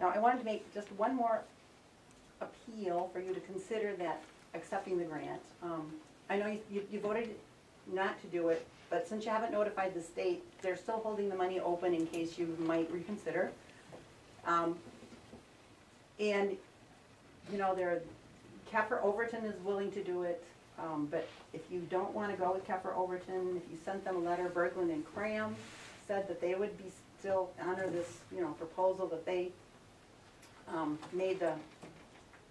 Now I wanted to make just one more appeal for you to consider that accepting the grant. I know you voted not to do it, but since you haven't notified the state, they're still holding the money open in case you might reconsider. And you know, Kepfer Overton is willing to do it, but if you don't want to go with Kepfer Overton, if you sent them a letter, Berglund and Cram said that they would be still honor this, you know, proposal that they made the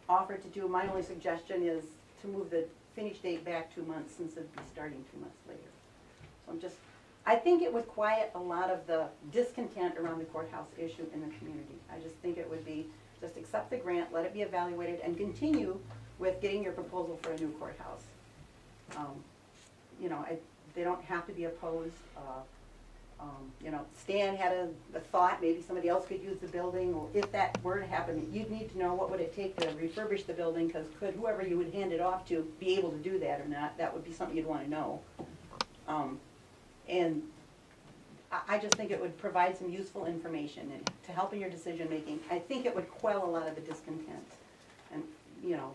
offer to do. My only suggestion is to move the finish date back 2 months, since it'd be starting 2 months later. So I think it would quiet a lot of the discontent around the courthouse issue in the community. I just think it would be, just accept the grant, let it be evaluated, and continue with getting your proposal for a new courthouse. You know, they don't have to be opposed. You know, Stan had a thought, maybe somebody else could use the building, or if that were to happen, you'd need to know what would it take to refurbish the building, because could whoever you would hand it off to be able to do that or not? That would be something you'd want to know. And I just think it would provide some useful information to help in your decision making. I think it would quell a lot of the discontent, and you know,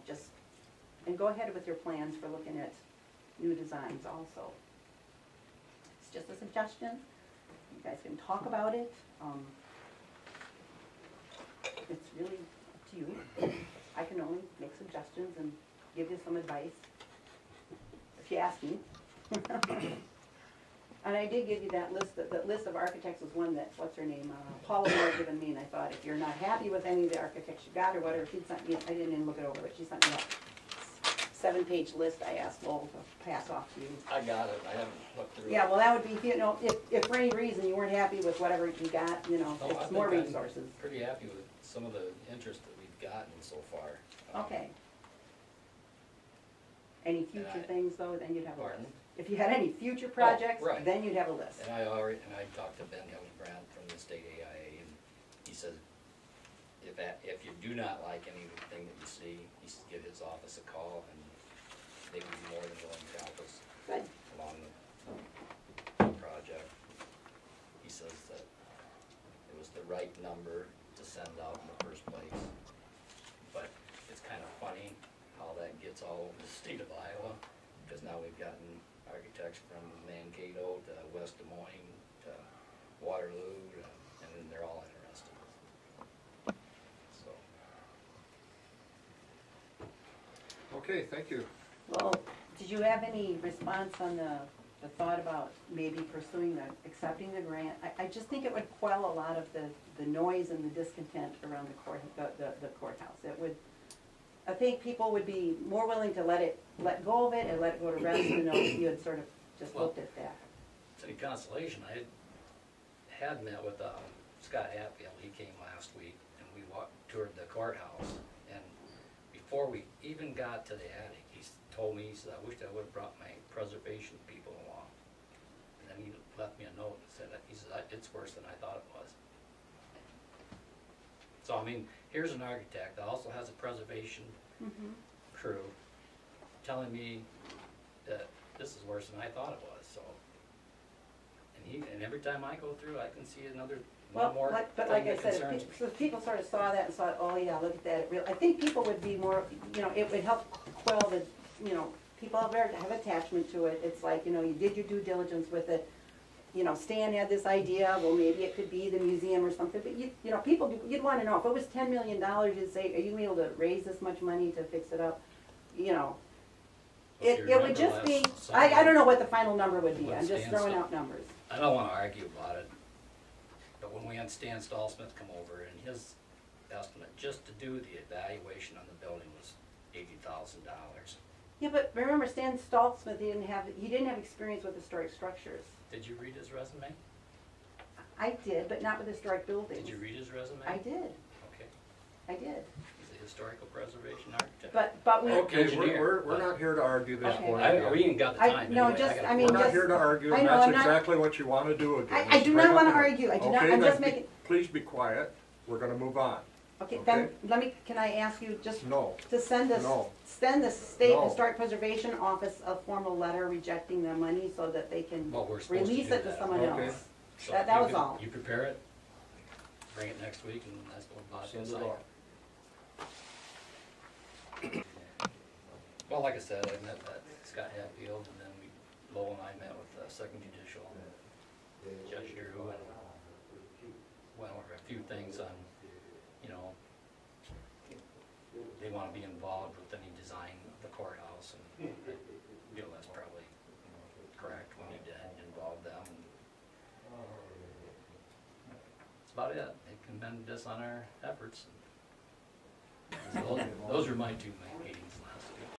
and go ahead with your plans for looking at new designs also. It's just a suggestion. You guys can talk about it. It's really up to you. I can only make suggestions and give you some advice if you ask me. And I did give you that list. That list of architects was one that, what's her name, Paula had given me, and I thought, if you're not happy with any of the architects you got or whatever, she sent me, I didn't even look it over, but she sent me a 7-page list I asked Lowell to pass off to you. I got it. I haven't looked through it. Yeah, well, that would be, you know, if for any reason you weren't happy with whatever you got, you know, no, it's more resources. I'm pretty happy with some of the interest that we've gotten so far. Okay. Any future things, though, then you'd have a list. If you had any future projects, then you'd have a list. And I talked to Ben Brown from the State AIA, and he says if you do not like anything that you see, he should give his office a call, and they would be more than willing to help us along the project. He says that it was the right number to send out in the first place, but it's kind of funny how that gets all over the state of Iowa, because now we've gotten architects from Mankato to West Des Moines to Waterloo, and then they're all interested. So. Okay, thank you. Well, did you have any response on the thought about maybe pursuing accepting the grant? I just think it would quell a lot of the noise and the discontent around the courthouse. It would. I think people would be more willing to let go of it and let it go to rest, you know, if you had sort of just looked at that. To the consolation, I had met with Scott Hatfield. He came last week, and we toured the courthouse. And before we even got to the attic, he told me, he said, I wish I would have brought my preservation people along. And then he left me a note and said, he said, it's worse than I thought it was. So, I mean, here's an architect that also has a preservation crew telling me that this is worse than I thought it was. So, and every time I go through, I can see one more. But like I said, so people sort of saw that and thought, oh yeah, look at that. I think people would be more, you know, it would help quell the, you know, people have attachment to it. It's like, you know, you did your due diligence with it. You know, Stan had this idea, well, maybe it could be the museum or something, but you know, people, you'd want to know, if it was $10 million, you'd say, are you able to raise this much money to fix it up? You know, it would just be, I don't know what the final number would be, I'm just throwing out numbers. I don't want to argue about it, but when we had Stan Stallsmith come over, and his estimate just to do the evaluation on the building was $80,000. Yeah, but remember, Stan Stallsmith, he didn't have experience with historic structures. Did you read his resume? I did, but not with historic buildings. Did you read his resume? I did. Okay. I did. He's a historical preservation architect. But we we're not here to argue this morning. We ain't got the time. We're not here to argue. And that's exactly what you want to do again. I do not want to argue. I do not. I'm just making. Please be quiet. We're going to move on. Okay, then can I ask you just to send the State Historic Preservation Office a formal letter rejecting their money so that they can release it to someone else. So that was all. You prepare it, grant next week, and that's going to buy it inside. Well, like I said, I met with Scott Hatfield, and then Lowell and I met with the Second Judicial, Judge Drew, and went over a few things on, you know, they want to be involved with any design of the courthouse, and I feel that's probably correct. We need to involve them. That's about it. They commended us on our efforts. Those are my two main